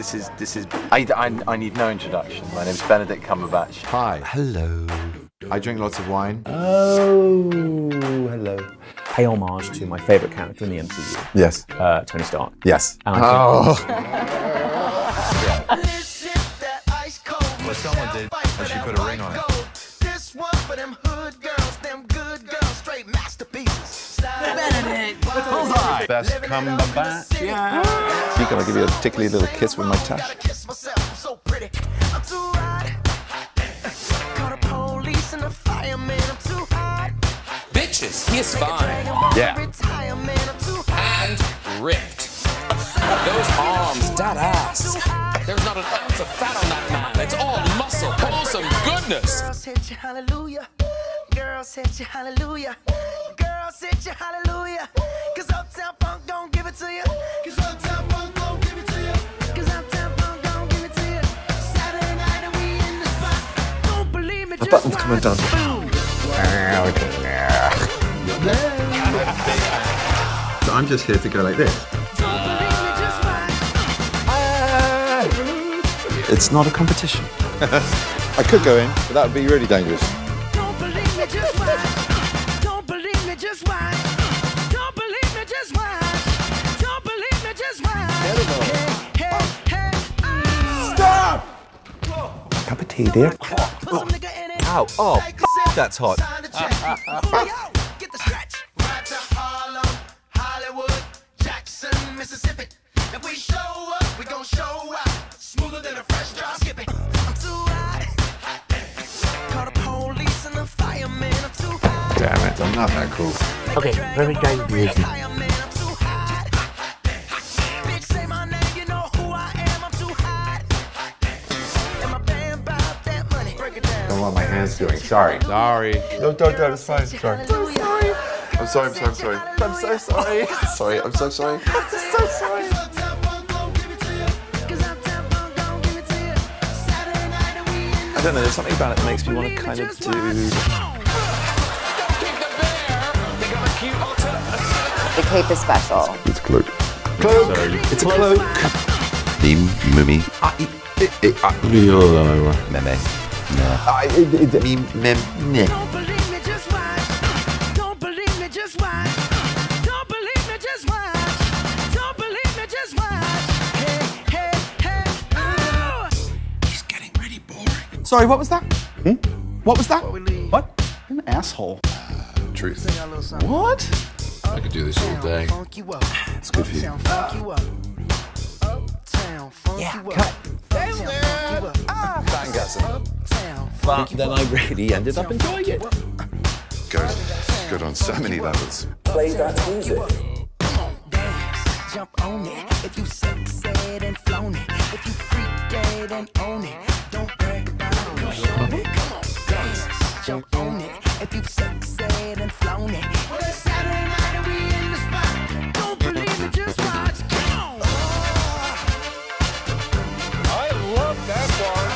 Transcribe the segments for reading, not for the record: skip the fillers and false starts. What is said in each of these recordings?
This is. I need no introduction. My name's Benedict Cumberbatch. Hi. Hello. I drink lots of wine. Oh, hello. Pay homage to my favourite character in the MCU. Yes. Tony Stark. Yes. And What someone did was she put a ring on it. This one for them hood girls, them good girls, straight masterpieces. Benedict. Bullseye. Best Cumberbatch. Yeah. You gonna give you a tickly little kiss with my touch? Gotta kiss myself, I'm so pretty. I'm too hot. Bitches, he is fine. Yeah. And ripped. Those arms, that ass. There's not an ounce of fat on that man. It's all muscle. Wholesome goodness. Girl said you hallelujah. Girl said you hallelujah. Girl said you hallelujah. Cause Uptown Funk don't give it to you. Cause Uptown Funk don't give it to you. Cause Uptown Funk don't give it to you. Saturday night and we in the spot. Don't believe me, just watch the food. So I'm just here to go like this. It's not a competition. I could go in, but that would be really dangerous. Don't believe me, just watch. Don't believe me, just watch. Don't believe me, just watch. Don't believe me, just watch. Hey, hey, hey! Stop! Cup of tea, dear. Ow! Oh. That's hot. Get the stretch. Right to Harlem, Hollywood, Jackson, Mississippi. If we show up, we gon' show up. Smoother than a fresh drop. Skip it. I'm too hot. Call the police and the fireman. I'm too hot. Damn it, I'm not that cool. Okay, very gay music. Bitch, say my name, you know who I am. I'm too hot. And my band bought that money. Break it down. I don't want my hands doing. Sorry. No, don't, it's fine. Sorry. I'm sorry. I'm so sorry. Sorry, I'm so sorry. I'm so sorry. I don't know, there's something about it that makes me want to kind of do... The cape is special. It's a cloak. Cloak! It's a cloak! Mummy. Meme. Don't believe me, just watch. Don't believe me, just watch. Don't believe me, just watch. Don't believe me, just watch. Hey, hey, hey, oh! He's getting really boring. Sorry, what was that? Hmm? What was that? What? An asshole. Truth. What? I could do this all day. It's good for you. Yeah, cut. But then I really ended up enjoying it. Good on so many levels. Play that music. Come on, dance, jump on it. If you suck, said and flown it. If you freak dead and own it, don't break down. Come on, dance, jump on it. If you suck, said and flown it. Well, it's Saturday night and we in the spot. Don't believe it, just watch. Come on. I love that part.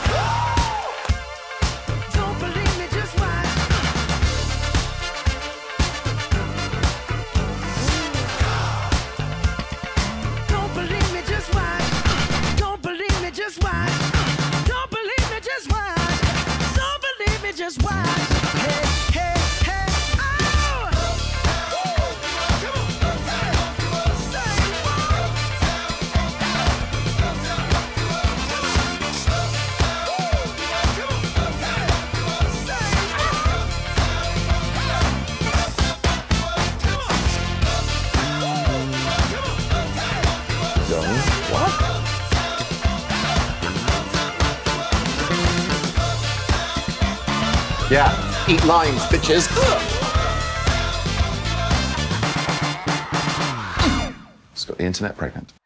Just watch. Hey, hey, hey, oh! What? Yeah, eat limes, bitches. It's got the internet pregnant.